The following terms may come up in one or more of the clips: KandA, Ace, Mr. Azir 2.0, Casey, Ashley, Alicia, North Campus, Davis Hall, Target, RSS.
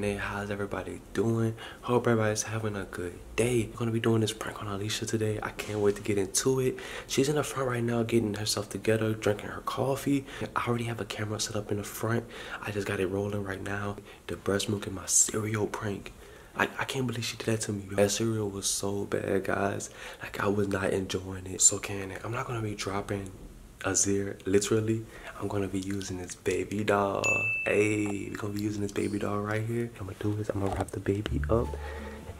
K&A, how's everybody doing? Hope everybody's having a good day. We're gonna be doing this prank on Alicia today. I can't wait to get into it. She's in the front right now getting herself together, drinking her coffee. I already have a camera set up in the front. I just got it rolling right now. The breast milk and my cereal prank. I can't believe she did that to me. That cereal was so bad, guys. Like, I was not enjoying it. So K&A, I'm not gonna be dropping Azir, literally. I'm gonna be using this baby doll. Hey, we're gonna be using this baby doll right here. I'm gonna do this, I'm gonna wrap the baby up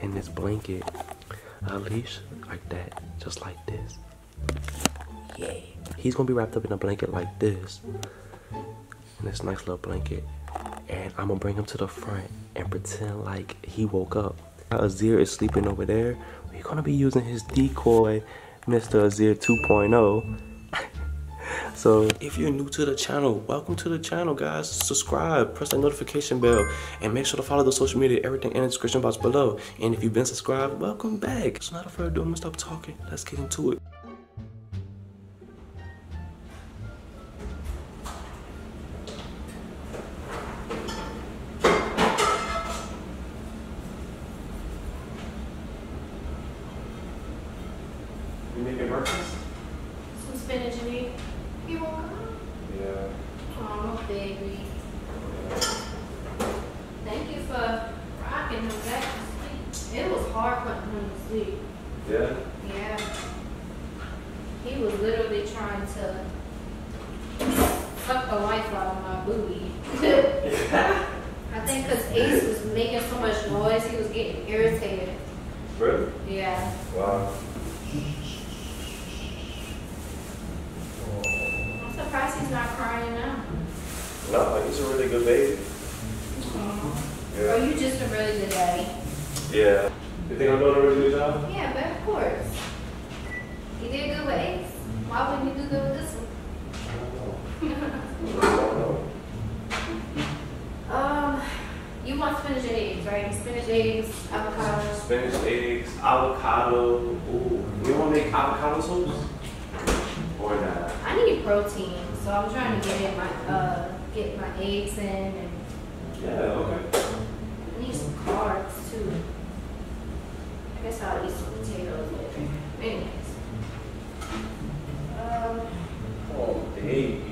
in this blanket. Leash like that, just like this. Yeah. He's gonna be wrapped up in a blanket like this. In this nice little blanket. And I'm gonna bring him to the front and pretend like he woke up. Azir is sleeping over there. We're gonna be using his decoy, Mr. Azir 2.0. So if you're new to the channel, welcome to the channel, guys. Subscribe, press that notification bell, and make sure to follow the social media, everything in the description box below. And if you've been subscribed, welcome back. So not further ado, I'm gonna stop talking. Let's get into it. You making breakfast? Some spinach and egg. You woke up? Yeah. Oh, baby. Yeah. Thank you for rocking him back to sleep. It was hard putting him to sleep. Yeah? Yeah. He was literally trying to suck the life out of my booty. I think because Ace was making so much noise, he was getting irritated. Really? Yeah. Wow. He's not crying now. No, he's a really good baby. Mm-hmm. Yeah. Or you just a really good daddy. Yeah. You think I'm doing a really good job? Yeah, but of course. You did good with Ace. Why wouldn't you do good with this one? I don't know. You want spinach and eggs, right? Spinach, eggs, avocado. Spinach, eggs, avocado. Ooh. You want to make avocado sauce? Or not? I need protein. So I'm trying to get my eggs in, and yeah, okay. I need some carbs too. I guess I'll eat some potatoes later. Anyways. Oh baby.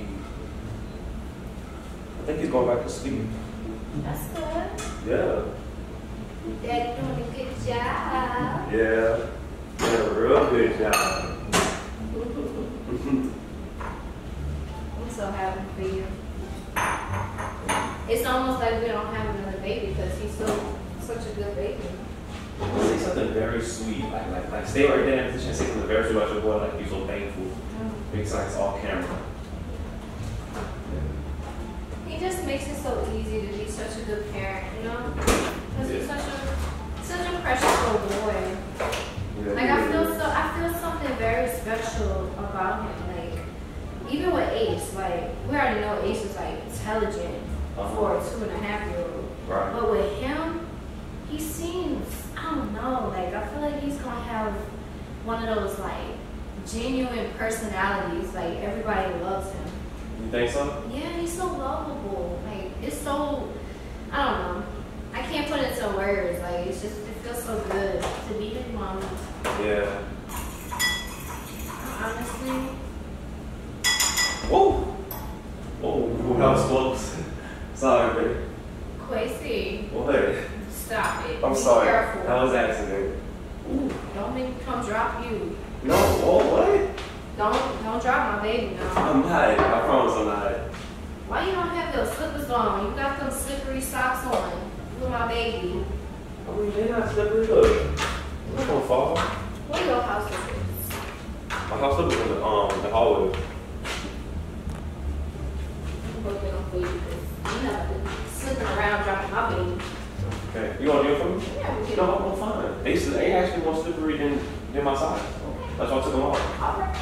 I think he's going back to sleep. That's good. Yeah. Daddy doing a good job. Yeah. Doing a real good job. So happy for you. It's almost like we don't have another baby because he's such a good baby. Say something very sweet, like stay right there in that position. Say something very sweet about your boy, like you're so thankful. Mm-hmm. It's like it's all camera. He just makes it so easy to be such a good parent, you know? Because he's such a precious little boy. Yeah, like I feel something very special about him. Even with Ace, like, we already know Ace is, like, intelligent for a 2.5-year-old. Right. But with him, he seems, I don't know, like, I feel like he's going to have one of those, like, genuine personalities. Like, everybody loves him. You think so? Yeah, he's so lovable. Like, it's so, I don't know. I can't put it into words. Like, it's just, it feels so good to be his mom. Yeah. Honestly. Oh! Oh, that was close. Sorry, babe. Casey. What? Stop it. I'm sorry. Be careful. That was accident. Ooh, don't make me come drop you. No, oh, what? Don't drop my baby now. I'm not. I promise I'm not. Why you don't have those slippers on? You got them slippery socks on with my baby. I mean, they're not slippery, look. They're not gonna fall. What are your house slippers? My house slippers are in the hallway. You know, slipping around dropping my baby. Okay. You want to do it for me? Yeah, we can. No, I'm fine. They actually more slippery than my size. Okay. That's why I took them off. Alright.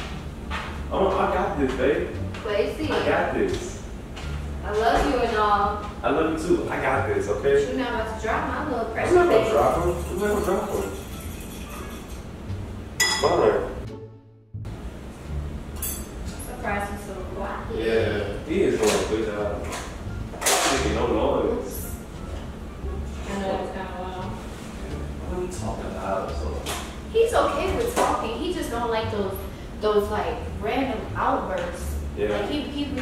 Oh, I got this, babe. Casey. I got this. I love you and all. I love you too. I got this, okay? But you're not about to drop my little precious baby. I'm not going to drop him. I'm not going to drop him. Mother. Surprise you so quiet. Yeah. He is going to good job. Making no noise. like those like random outbursts. Yeah. Like he be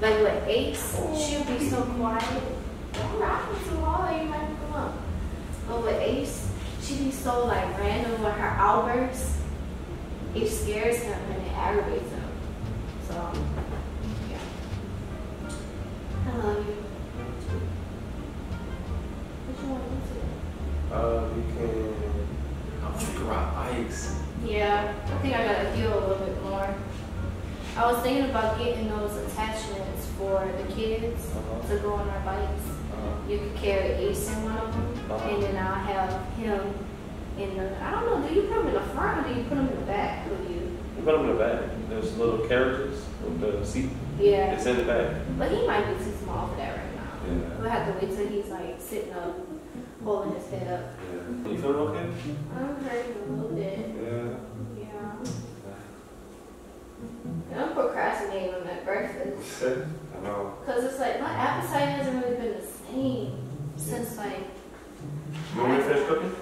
like with Ace, she'll be so quiet. I'm rocking too hard, you might come up. But with Ace, she be so like random with her outbursts. It scares him and it aggravates him. So yeah. I love you. What you want to do? We can. I want to ride bikes. Yeah, I think I gotta heal a little bit more. I was thinking about getting those attachments for the kids to go on our bikes. You could carry Ace in one of them, and then I'll have him in the. I don't know. Do you put him in the front or do you put him in the back? You put him in the back. There's little carriages with the seat. Yeah. It's in the back. But he might be too small for that right now. Yeah. We'll have to wait till he's like sitting up, holding his head up. Yeah. You feeling okay? I'm hurting a little bit. Yeah. Yeah. I'm procrastinating on that breakfast. I know. Because it's like my appetite hasn't really been the same since like. You want me to finish cooking?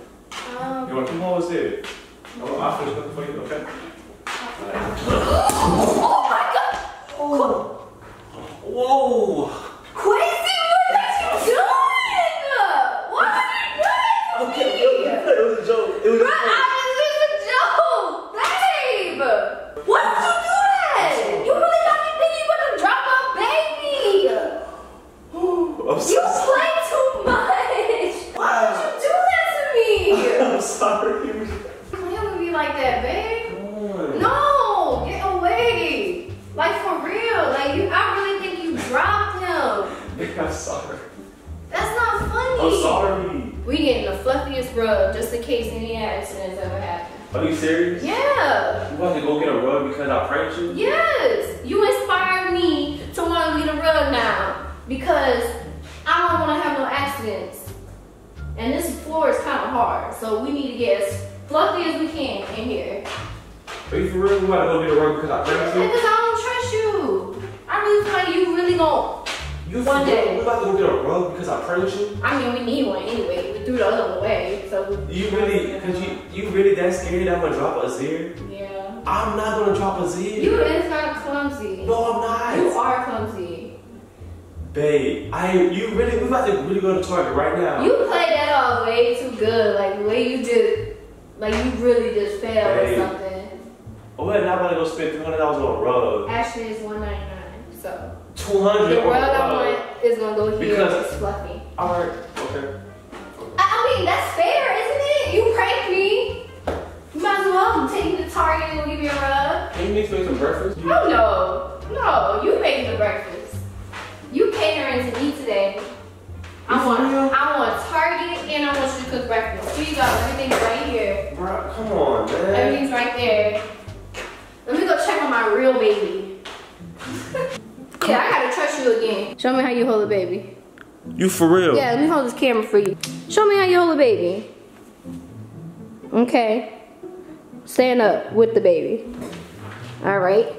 You want to come over here? I'll finish cooking for you, okay? Oh my God! Oh. Whoa! Quincy, what are you doing? What are you doing? Okay, it was a joke. It was a joke. Babe! Why did you do that? You really got me thinking you were gonna drop my baby. I'm sorry. You play too much. Why would you do that to me? I'm sorry. You would be like that, babe. No, get away! Like for real, like you, I really think you dropped him. I'm sorry. That's not funny. I'm sorry. We getting the fluffiest rug just in case any accidents ever happen. Are you serious? Yeah. You want to go get a rug because I pranked you? Yes. You inspired me to want to get a rug now because I don't want to have no accidents. And this floor is kind of hard, so we need to get as fluffy as we can in here. Are you for real? You want to go get a rug because I trust you? Because I don't trust you. I really feel like you really gon' one day. We're about to go get a rug because I trust you? I mean, we need one anyway. We threw the other one away, so. You really, cause you really that scared that I'm gonna drop Azir? Yeah. I'm not gonna drop Azir. You is not clumsy. No, I'm not. You are clumsy. Babe, we're about to really go to Target right now. You played that all way too good. Like, the way you did, like, you really just failed or something. Oh, we're not about to go spend $300 on a rug. Ashley is $199, so. $200. The rug I want is gonna go here because it's fluffy. Alright, okay. I mean, that's fair, isn't it? You pranked me. You might as well take me to Target and give me a rug. Can you make me some breakfast? Oh, no. No, you making the breakfast. You catering to me today. I want Target and I want you to cook breakfast. Here you go, everything's right here. Bro, come on, man. Everything's right there. Let me go check on my real baby. Yeah, I gotta trust you again. Show me how you hold a baby. You for real? Yeah, let me hold this camera for you. Show me how you hold a baby. Okay. Stand up with the baby. All right.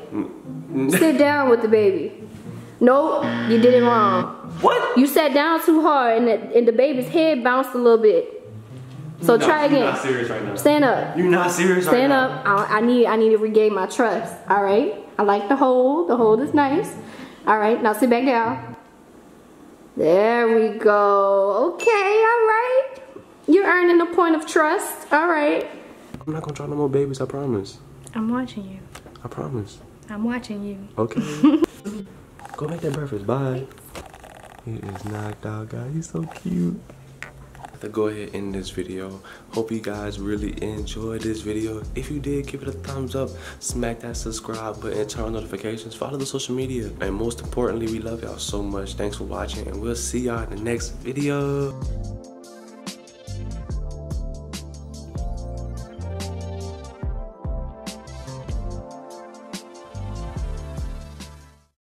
Sit down with the baby. Nope, you did it wrong. What? You sat down too hard and the baby's head bounced a little bit. So no, try again. You're not serious right now. Stand up. You're not serious right now. Stand up. I need to regain my trust. All right. I like the hold. The hold is nice. All right. Now sit back down. There we go. Okay. All right. You're earning a point of trust. All right. I'm not gonna try no more babies. I promise. I'm watching you. I promise. I'm watching you. Okay. Go make that breakfast. Bye. He is knocked out, guys. He's so cute. To go ahead and end this video. Hope you guys really enjoyed this video. If you did, give it a thumbs up, smack that subscribe button, and turn on notifications, follow the social media, and most importantly, we love y'all so much. Thanks for watching, and we'll see y'all in the next video.